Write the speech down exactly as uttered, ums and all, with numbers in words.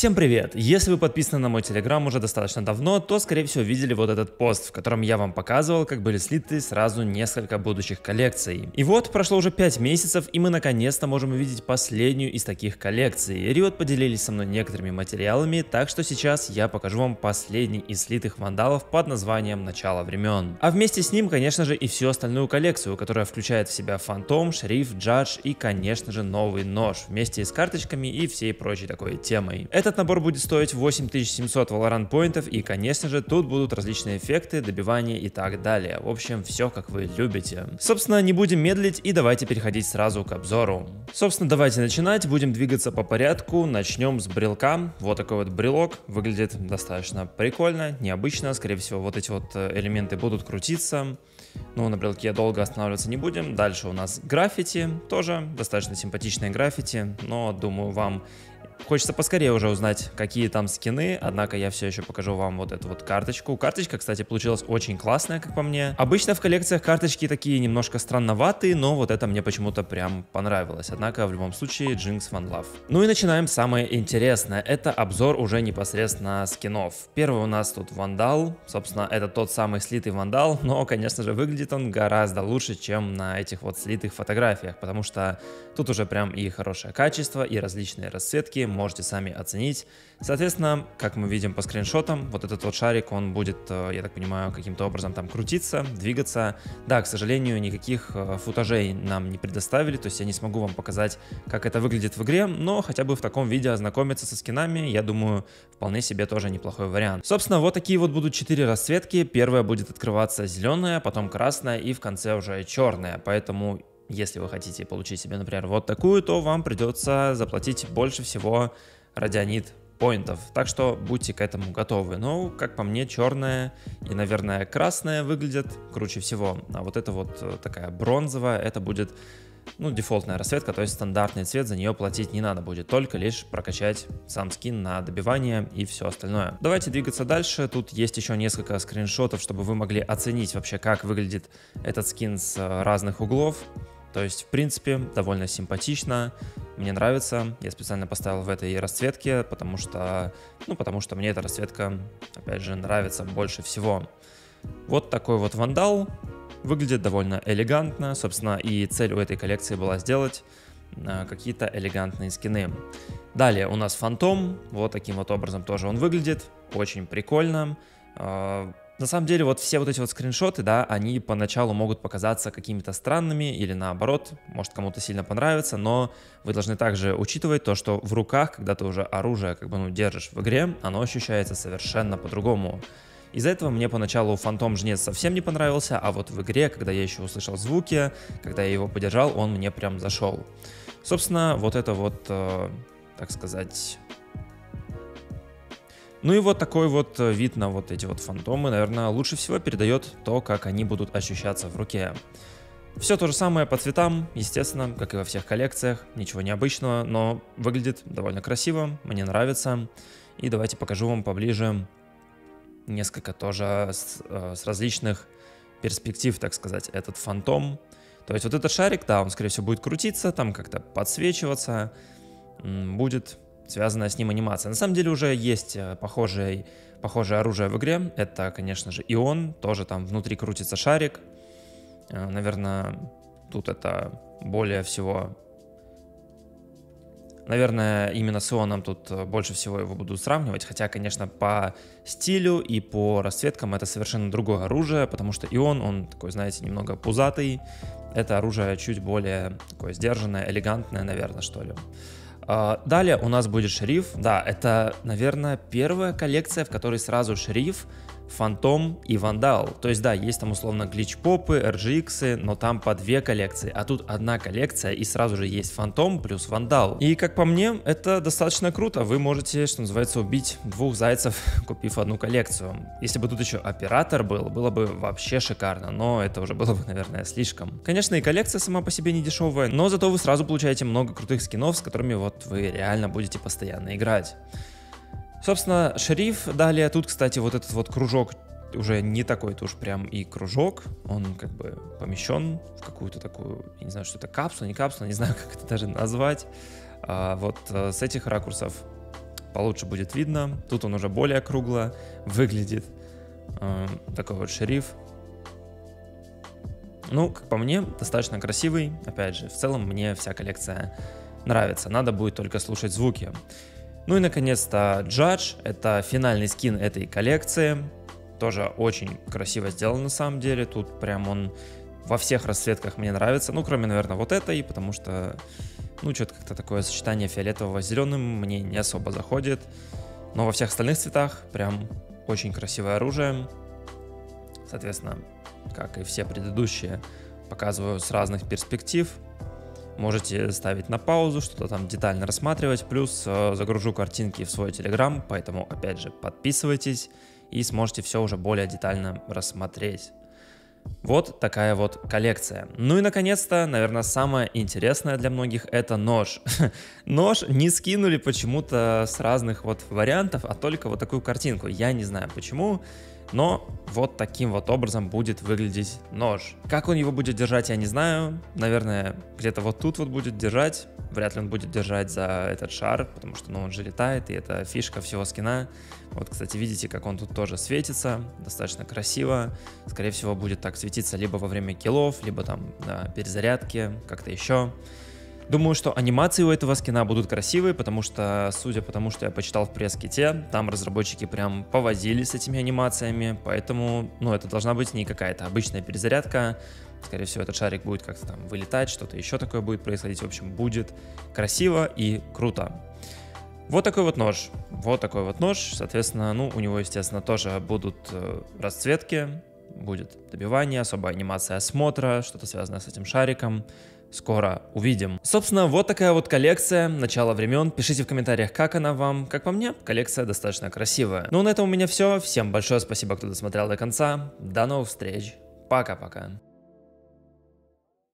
Всем привет! Если вы подписаны на мой телеграм уже достаточно давно, то скорее всего видели вот этот пост, в котором я вам показывал, как были слиты сразу несколько будущих коллекций. И вот прошло уже пять месяцев, и мы наконец-то можем увидеть последнюю из таких коллекций. Риот поделились со мной некоторыми материалами, так что сейчас я покажу вам последний из слитых вандалов под названием «Начало времен». А вместе с ним, конечно же, и всю остальную коллекцию, которая включает в себя Фантом, Шериф, Джадж и, конечно же, новый нож, вместе с карточками и всей прочей такой темой. Этот набор будет стоить восемь тысяч семьсот Valorant поинтов, и, конечно же, тут будут различные эффекты, добивания и так далее. В общем, все как вы любите. Собственно, не будем медлить и давайте переходить сразу к обзору. Собственно, давайте начинать, будем двигаться по порядку. Начнем с брелка. Вот такой вот брелок, выглядит достаточно прикольно, необычно. Скорее всего, вот эти вот элементы будут крутиться. Ну, на брелке долго останавливаться не будем. Дальше у нас граффити, тоже достаточно симпатичные граффити, но думаю, вам хочется поскорее уже узнать, какие там скины, однако я все еще покажу вам вот эту вот карточку. Карточка, кстати, получилась очень классная, как по мне. Обычно в коллекциях карточки такие немножко странноватые, но вот это мне почему-то прям понравилось. Однако, в любом случае, Джинкс Ван Лав. Ну и начинаем самое интересное. Это обзор уже непосредственно скинов. Первый у нас тут вандал. Собственно, это тот самый слитый вандал, но, конечно же, выглядит он гораздо лучше, чем на этих вот слитых фотографиях, потому что тут уже прям и хорошее качество, и различные расцветки. Можете сами оценить. Соответственно, как мы видим по скриншотам, вот этот вот шарик, он будет, я так понимаю, каким-то образом там крутиться, двигаться. Да, к сожалению, никаких футажей нам не предоставили, то есть я не смогу вам показать, как это выглядит в игре, но хотя бы в таком виде ознакомиться со скинами, я думаю, вполне себе тоже неплохой вариант. Собственно, вот такие вот будут четыре расцветки. Первая будет открываться зеленая, потом красная и в конце уже черная, поэтому... Если вы хотите получить себе, например, вот такую, то вам придется заплатить больше всего радионит поинтов. Так что будьте к этому готовы. Но, как по мне, черная и, наверное, красная выглядят круче всего. А вот эта вот такая бронзовая, это будет... Ну, дефолтная расцветка, то есть стандартный цвет, за нее платить не надо будет, только лишь прокачать сам скин на добивание и все остальное. Давайте двигаться дальше, тут есть еще несколько скриншотов, чтобы вы могли оценить вообще, как выглядит этот скин с разных углов. То есть, в принципе, довольно симпатично, мне нравится. Я специально поставил в этой расцветке, потому что, ну, потому что мне эта расцветка, опять же, нравится больше всего. Вот такой вот вандал. Выглядит довольно элегантно, собственно, и цель у этой коллекции была сделать какие-то элегантные скины. Далее у нас Фантом, вот таким вот образом тоже он выглядит, очень прикольно. На самом деле вот все вот эти вот скриншоты, да, они поначалу могут показаться какими-то странными или наоборот, может кому-то сильно понравится, но вы должны также учитывать то, что в руках, когда ты уже оружие как бы ну, держишь в игре, оно ощущается совершенно по-другому. Из-за этого мне поначалу Фантом Жнец совсем не понравился, а вот в игре, когда я еще услышал звуки, когда я его подержал, он мне прям зашел. Собственно, вот это вот, э, так сказать... Ну и вот такой вот вид на вот эти вот фантомы, наверное, лучше всего передает то, как они будут ощущаться в руке. Все то же самое по цветам, естественно, как и во всех коллекциях, ничего необычного, но выглядит довольно красиво, мне нравится. И давайте покажу вам поближе... Несколько тоже с, с различных перспектив, так сказать, этот фантом. То есть вот этот шарик, да, он, скорее всего, будет крутиться, там как-то подсвечиваться, будет связанная с ним анимация. На самом деле уже есть похожее, похожее оружие в игре. Это, конечно же, Ион, тоже там внутри крутится шарик. Наверное, тут это более всего... Наверное, именно с Ионом тут больше всего его будут сравнивать, хотя, конечно, по стилю и по расцветкам это совершенно другое оружие, потому что Ион, он такой, знаете, немного пузатый, это оружие чуть более такое сдержанное, элегантное, наверное, что ли. Далее у нас будет Шериф, да, это, наверное, первая коллекция, в которой сразу Шериф, Фантом и Вандал. То есть да, есть там условно глич-попы, эр джи икс, но там по две коллекции, а тут одна коллекция и сразу же есть Фантом плюс Вандал. И как по мне, это достаточно круто, вы можете, что называется, убить двух зайцев, купив одну коллекцию. Если бы тут еще оператор был, было бы вообще шикарно, но это уже было бы, наверное, слишком. Конечно, и коллекция сама по себе не дешевая, но зато вы сразу получаете много крутых скинов, с которыми вот вы реально будете постоянно играть. Собственно, Шериф далее. Тут, кстати, вот этот вот кружок уже не такой-то уж прям и кружок. Он как бы помещен в какую-то такую, я не знаю, что это, капсула, не капсула, не знаю, как это даже назвать. А вот с этих ракурсов получше будет видно. Тут он уже более кругло выглядит. Такой вот шериф. Ну, как по мне, достаточно красивый. Опять же, в целом мне вся коллекция нравится. Надо будет только слушать звуки. Ну и, наконец-то, Джадж. Это финальный скин этой коллекции. Тоже очень красиво сделан на самом деле. Тут прям он во всех расцветках мне нравится. Ну, кроме, наверное, вот этой, потому что... Ну, что-то как-то такое сочетание фиолетового с зеленым мне не особо заходит. Но во всех остальных цветах прям очень красивое оружие. Соответственно, как и все предыдущие, показываю с разных перспектив. Можете ставить на паузу, что-то там детально рассматривать. Плюс загружу картинки в свой Telegram, поэтому, опять же, подписывайтесь и сможете все уже более детально рассмотреть. Вот такая вот коллекция. Ну и наконец-то, наверное, самое интересное для многих — это нож. Нож не скинули почему-то с разных вот вариантов, а только вот такую картинку. Я не знаю почему, но вот таким вот образом будет выглядеть нож. Как он его будет держать, я не знаю. Наверное, где-то вот тут вот будет держать. Вряд ли он будет держать за этот шар, потому что, ну, он же летает, и это фишка всего скина. Вот, кстати, видите, как он тут тоже светится, достаточно красиво. Скорее всего, будет так светиться либо во время киллов, либо там на перезарядке, как-то еще. Думаю, что анимации у этого скина будут красивые, потому что, судя по тому, что я почитал в пресс-ките, там разработчики прям повозились с этими анимациями, поэтому, ну, это должна быть не какая-то обычная перезарядка. Скорее всего, этот шарик будет как-то там вылетать, что-то еще такое будет происходить. В общем, будет красиво и круто. Вот такой вот нож. Вот такой вот нож. Соответственно, ну, у него, естественно, тоже будут расцветки, будет добивание, особая анимация осмотра, что-то связанное с этим шариком. Скоро увидим. Собственно, вот такая вот коллекция «Начало времен». Пишите в комментариях, как она вам. Как по мне, коллекция достаточно красивая. Ну, на этом у меня все. Всем большое спасибо, кто досмотрел до конца. До новых встреч. Пока-пока.